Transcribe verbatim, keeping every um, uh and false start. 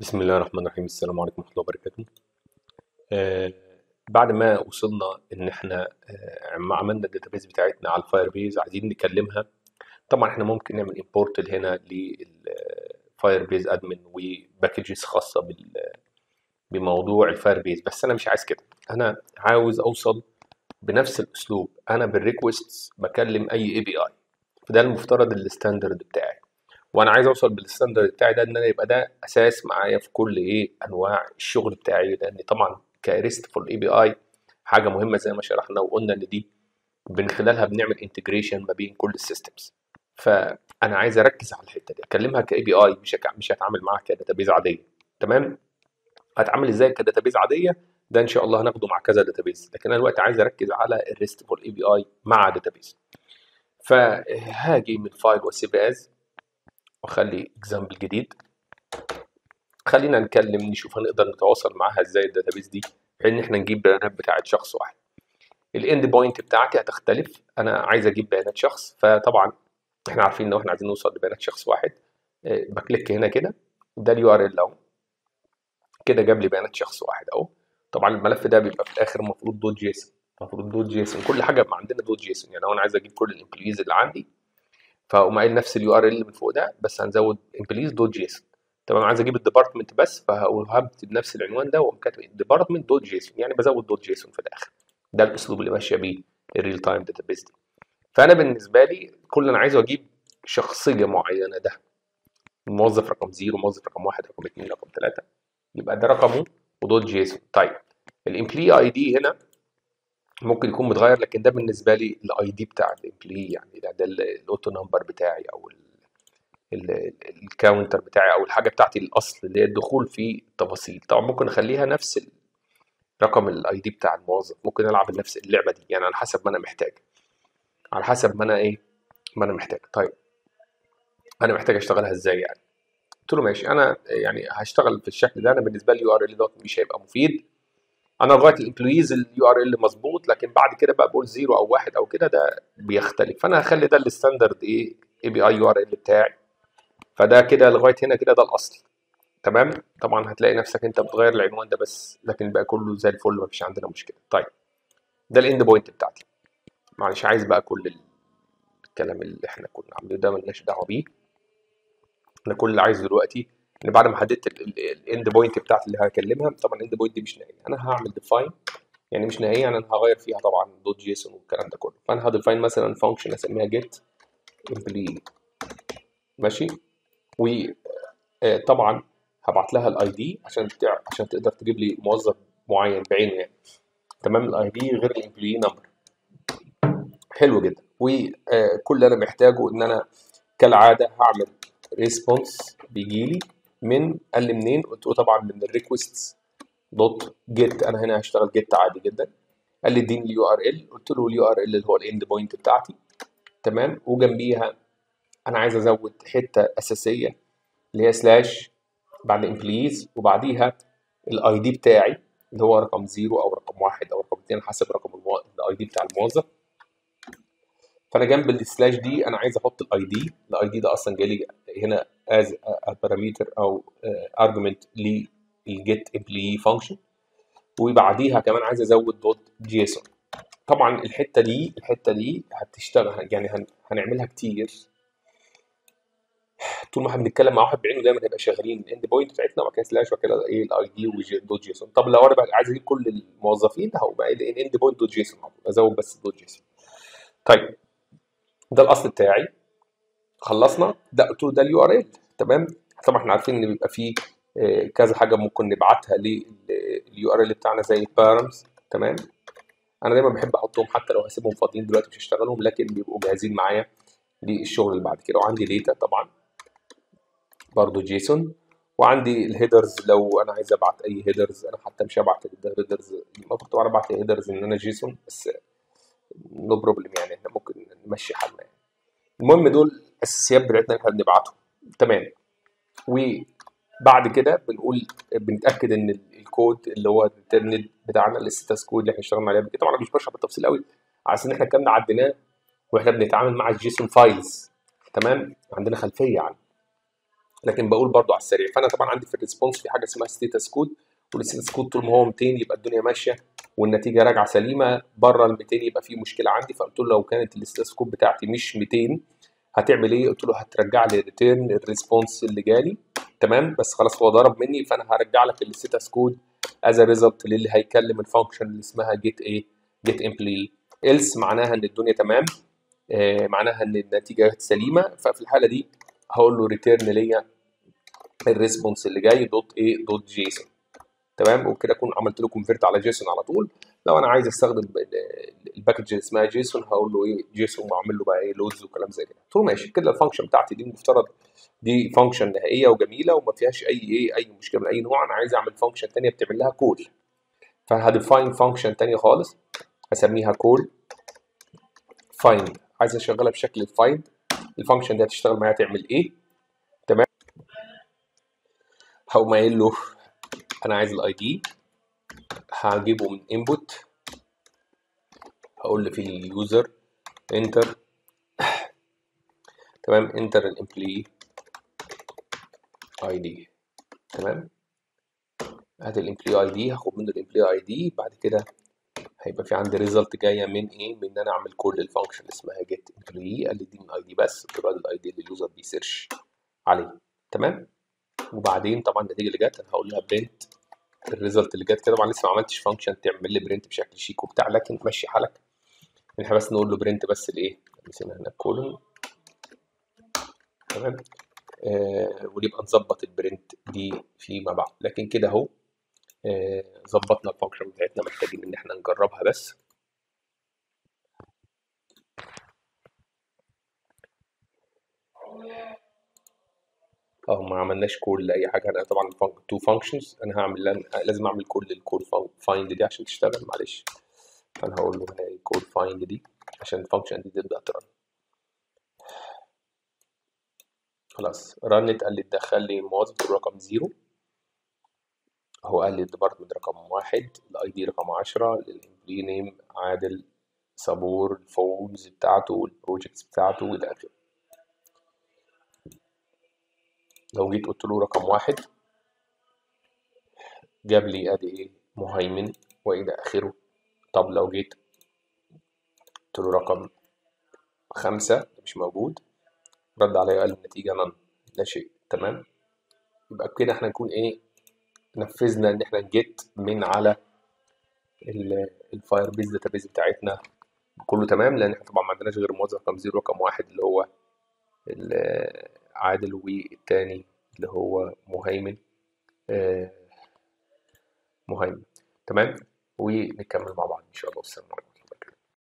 بسم الله الرحمن الرحيم. السلام عليكم ورحمة الله وبركاته. آه بعد ما وصلنا ان احنا آه عملنا الداتابيز بتاعتنا على الفاير بيز، عايزين نكلمها. طبعا احنا ممكن نعمل امبورت هنا للفاير بيز ادمن وباكجز خاصه بال بموضوع الفاير بيز، بس انا مش عايز كده. انا عاوز اوصل بنفس الاسلوب، انا بالريكوست بكلم اي اي بي اي، فده المفترض الستاندرد بتاعي، وانا عايز اوصل بالستاندرد بتاعي ده ان انا يبقى ده اساس معايا في كل ايه انواع الشغل بتاعي، لان طبعا كريستفول اي بي اي حاجه مهمه زي ما شرحنا وقلنا ان دي من خلالها بنعمل انتجريشن ما بين كل السيستمز. فانا عايز اركز على الحته دي، اكلمها كاي بي اي، مش مش هتعامل معاها كداتابيز عاديه. تمام، هتعامل ازاي كداتابيز عاديه ده ان شاء الله هناخده مع كذا داتابيز، لكن انا دلوقتي عايز اركز على الريستفول اي بي اي مع داتابيز. فهاجي من فايل وسيف از واخلي اكزامبل جديد. خلينا نكلم نشوف هنقدر نتواصل معاها ازاي الداتابيز دي، ان احنا نجيب بيانات بتاعه شخص واحد. الاند بوينت بتاعتي هتختلف، انا عايز اجيب بيانات شخص، فطبعا احنا عارفين ان احنا عايزين نوصل لبيانات شخص واحد. بكليك هنا كده، ده اليو ار ال اهو، كده جاب لي بيانات شخص واحد اهو. طبعا الملف ده بيبقى في الاخر المفروض دوت جيسون، المفروض دوت جيسون كل حاجه عندنا دوت جيسون. يعني لو انا عايز اجيب كل الامبليز اللي عندي فاقوم قايل نفس اليو ار ال من فوق ده، بس هنزود امبليز دوت جيسون. طبعا عايز اجيب الديبارتمنت بس، فهكتب نفس العنوان ده واقوم كاتب الديبارتمنت دوت جيسون، يعني بزود دوت جيسون في الاخر. ده الاسلوب اللي ماشيه بيه الريل تايم داتابيز دي. فانا بالنسبه لي كل اللي انا عايزه اجيب شخصيه معينه، ده الموظف رقم صفر، موظف رقم واحد، رقم اثنين، رقم ثلاثة، يبقى ده رقمه ودوت جيسون. طيب الامبلي اي دي هنا ممكن يكون متغير، لكن ده بالنسبه لي الاي دي بتاع الامبلي، يعني ده ده الاوتو نمبر بتاعي او الكاونتر بتاعي او الحاجه بتاعتي الاصل اللي هي الدخول في التفاصيل. طبعا ممكن اخليها نفس رقم الاي دي بتاع الموظف، ممكن العب نفس اللعبه دي يعني على حسب ما انا محتاج، على حسب ما انا ايه ما انا محتاج. طيب انا محتاج اشتغلها ازاي؟ يعني قلت له ماشي، انا يعني هشتغل في الشكل ده. انا بالنسبه لي اليو ار ال دوت مش هيبقى مفيد، انا لغايه الامبلويز اليو ار ال مظبوط، لكن بعد كده بقى بقول صفر او واحد او كده ده بيختلف. فانا هخلي ده الستاندرد ايه اي بي اي يو ار ال بتاعي، فده كده لغايه هنا كده ده الاصل. تمام، طبعا هتلاقي نفسك انت بتغير العنوان ده بس، لكن بقى كله زي الفل مفيش عندنا مشكله. طيب ده الاند بوينت بتاعتي، معلش عايز بقى كل الكلام اللي احنا كنا عاملينه ده ملناش دعوه بيه. انا كل اللي عايزه دلوقتي ان بعد ما حددت الاند بوينت بتاعتي اللي هكلمها، طبعا الاند بوينت دي مش نهائيه، انا هعمل ديفاين، يعني مش نهائيه يعني انا هغير فيها طبعا دوت جيسون والكلام ده كله. فانا هديفاين مثلا فانكشن اسميها جيت امبلي، ماشي، وطبعا هبعت لها الاي دي عشان عشان تقدر تجيب لي موظف معين بعينه يعني. تمام، الاي دي غير الامبلي نمبر. حلو جدا، وكل اللي انا محتاجه ان انا كالعاده هعمل ريسبونس بيجيلي من قال لي منين؟ قلت له طبعا من الريكوست دوت جيت، انا هنا هشتغل جيت عادي جدا. قال لي اديني اليو ار ال، قلت له اليو ار ال اللي هو الاند بوينت بتاعتي. تمام، وجنبيها انا عايز ازود حته اساسيه اللي هي سلاش بعد امبليز وبعديها الاي دي بتاعي اللي هو رقم صفر او رقم واحد او رقم اثنين حسب رقم الاي دي بتاع الموظف. فانا جنب السلاش دي انا عايز احط الاي دي، الاي دي ده اصلا جالي هنا از بارامتر او ارجمنت للجيت امبلي فانكشن، وبعديها كمان عايز ازود دوت جيسون. طبعا الحته دي الحته دي هتشتغل يعني هن هنعملها كتير، طول ما احنا بنتكلم مع واحد بعينه دايما هيبقى شغالين الاند بوينت بتاعتنا وبعد كده سلاش وبعد كده ايه الاي دي ودوت جيسون. طب لو انا بقى عايز اجيب كل الموظفين هقوم قايل الاند بوينت دوت جيسون، ازود بس دوت جيسون. طيب ده الاصل بتاعي، خلصنا ده، قلت له ده اليو ار ال. تمام، طبعا احنا عارفين ان بيبقى فيه كذا حاجه ممكن نبعتها لليو ار ال بتاعنا زي البارامز. تمام، انا دايما بحب احطهم حتى لو هسيبهم فاضيين دلوقتي مش هشتغلهم، لكن بيبقوا جاهزين معايا للشغل اللي بعد كده. وعندي داتا طبعا برضو جيسون، وعندي الهيدرز لو انا عايز ابعت اي هيدرز. انا حتى مش هبعت الهيدرز، كنت بعرف ابعت هيدرز ان انا جيسون، بس نو بروبلم يعني احنا ممكن نمشي حالنا يعني. المهم دول الاساسيات بتاعتنا اللي احنا بنبعتهم. تمام، وبعد كده بنقول بنتاكد ان الكود اللي هو الانترنت بتاعنا الستاتس كود اللي احنا اشتغلنا عليه قبل كده، طبعا انا مش بشرح بالتفصيل قوي على اساس ان احنا الكلام ده عديناه واحنا بنتعامل مع الجيسون فايلز. تمام، عندنا خلفيه عنه. لكن بقول برضو على السريع. فانا طبعا عندي في الريسبونس في حاجه اسمها ستيتس كود، والستيتس كود طول ما هو مئتين يبقى الدنيا ماشيه والنتيجه راجعه سليمه، بره ال مئتين يبقى في مشكله عندي. فقلت له لو كانت الستيتس كود بتاعتي مش مئتين هتعمل ايه؟ قلت له هترجع لي ريتيرن الريسبونس اللي جالي، تمام؟ بس خلاص هو ضرب مني، فانا هرجع لك الستيتس كود از ريزلت للي هيكلم الفانكشن اللي اسمها جيت ايه؟ جيت امبلي. ايلس معناها ان الدنيا تمام، آه معناها ان النتيجه سليمه. ففي الحاله دي هقول له ريتيرن ليا الريسبونس اللي جاي دوت ايه؟ دوت جيسون، تمام؟ وبكده اكون عملت له كونفيرت على جيسون على طول. لو انا عايز استخدم الباكج اللي اسمها جيسون هقول له ايه؟ جيسون، واعمل له بقى ايه؟ لودز وكلام زي كده. طول ماشي كده الفانكشن بتاعتي دي المفترض دي فانكشن نهائيه وجميله وما فيهاش اي ايه؟ اي مشكله من اي نوع. انا عايز اعمل فانكشن ثانيه بتعمل لها كول، فهديفاين فانكشن ثانيه خالص هسميها كول فايند، عايز اشغلها بشكل الفايند. الفانكشن دي هتشتغل معايا تعمل ايه؟ تمام. هقوم قايل له انا عايز الاي دي، هجيبه من انبوت، هقول له في اليوزر انتر، تمام، انتر الامبلي اي دي، تمام. هات الامبلي اي دي، هاخد منه الامبلي اي دي، بعد كده هيبقى في عندي ريزلت جايه من ايه؟ من ان انا اعمل كل الفانكشن اسمها جيت امبلي، قال لي دي من اي دي بس، بتبقى الاي دي اللي اليوزر بيسيرش عليه، تمام. وبعدين طبعا النتيجه اللي جت انا هقول لها برنت الريزلت اللي جت كده. طبعا لسه ما عملتش فانكشن تعمل لي برنت بشكل شيك وبتاع، لكن مشي حالك، احنا بس نقول له برنت بس الايه؟ نسينا هنا الكولون، تمام، آه ونبقى نظبط البرنت دي فيما بعد. لكن كده اهو ظبطنا الفانكشن بتاعتنا، محتاجين ان احنا نجربها بس. اه ما عملناش كول لاي حاجه. انا طبعا تو فانكشنز انا هعمل، لازم اعمل كل الكول فايند دي عشان تشتغل، معلش. فانا هقول له هي كول فايند دي عشان الفانكشن دي تبدا ترن. خلاص رنت، قال لي اتدخل لي موظف رقم زيرو، هو قال لي الديبارتمنت رقم واحد، الاي دي رقم عشرة، الامبلي نيم عادل صبور، الفورمز بتاعته والبروجكتس بتاعته الى اخره. لو جيت قلت له رقم واحد جاب لي ادي ايه؟ مهيمن والى اخره. طب لو جيت قلت له رقم خمسة مش موجود، رد عليا قال النتيجة نن، لا شيء، تمام. يبقى كده احنا نكون ايه؟ نفذنا ان احنا نجيت من على الفاير بيز داتا بيز بتاعتنا كله، تمام، لان احنا طبعا ما عندناش غير موظف رقم زيرو رقم واحد اللي هو عادل والتاني اللي هو مهيمن، آه مهيمن، تمام. ونكمل مع بعض ان شاء الله، والسلام عليكم.